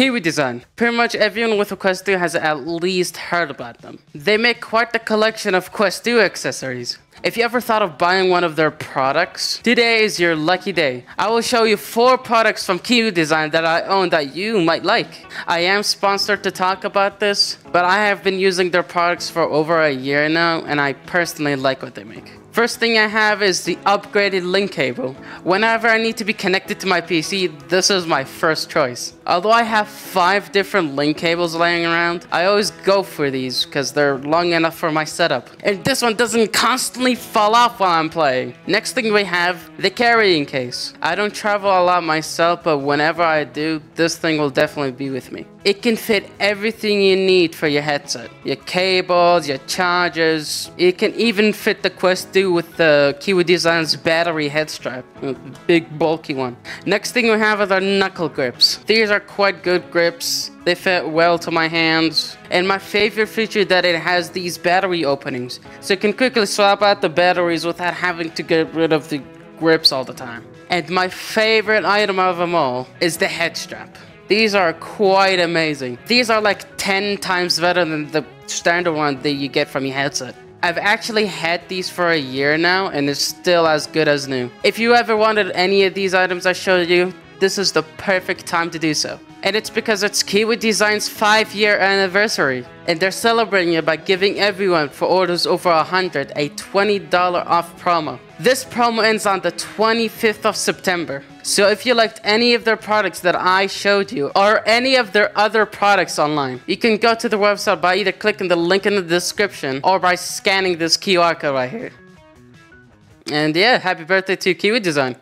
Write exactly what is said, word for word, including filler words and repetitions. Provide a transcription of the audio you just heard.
Kiwi Design. Pretty much everyone with a Quest two has at least heard about them. They make quite the collection of Quest two accessories. If you ever thought of buying one of their products, today is your lucky day. I will show you four products from Kiwi Design that I own that you might like. I am sponsored to talk about this, but I have been using their products for over a year now, and I personally like what they make. First thing I have is the upgraded link cable. Whenever I need to be connected to my P C, this is my first choice. Although I have five different link cables laying around, I always go for these because they're long enough for my setup. And this one doesn't constantly fall off while I'm playing. Next thing we have, the carrying case. I don't travel a lot myself, but whenever I do, this thing will definitely be with me. It can fit everything you need for your headset. Your cables, your chargers. It can even fit the Quest two with the Kiwi Design's battery head strap. A big bulky one. Next thing we have are our knuckle grips. These are quite good grips. They fit well to my hands. And my favorite feature that it has these battery openings. So you can quickly swap out the batteries without having to get rid of the grips all the time. And my favorite item of them all is the head strap. These are quite amazing. These are like ten times better than the standard one that you get from your headset. I've actually had these for a year now and it's still as good as new. If you ever wanted any of these items I showed you, this is the perfect time to do so. And it's because it's Kiwi Design's five year anniversary. And they're celebrating it by giving everyone for orders over one hundred a twenty dollar off promo. This promo ends on the twenty-fifth of September. So if you liked any of their products that I showed you, or any of their other products online, you can go to the website by either clicking the link in the description or by scanning this Q R code right here. And yeah, happy birthday to Kiwi Design.